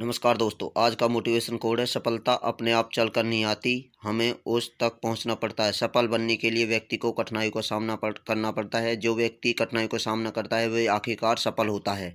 नमस्कार दोस्तों, आज का मोटिवेशन कोड है सफलता अपने आप चलकर नहीं आती, हमें उस तक पहुंचना पड़ता है। सफल बनने के लिए व्यक्ति को कठिनाइयों का सामना करना पड़ता है। जो व्यक्ति कठिनाइयों का सामना करता है वह आखिरकार सफल होता है।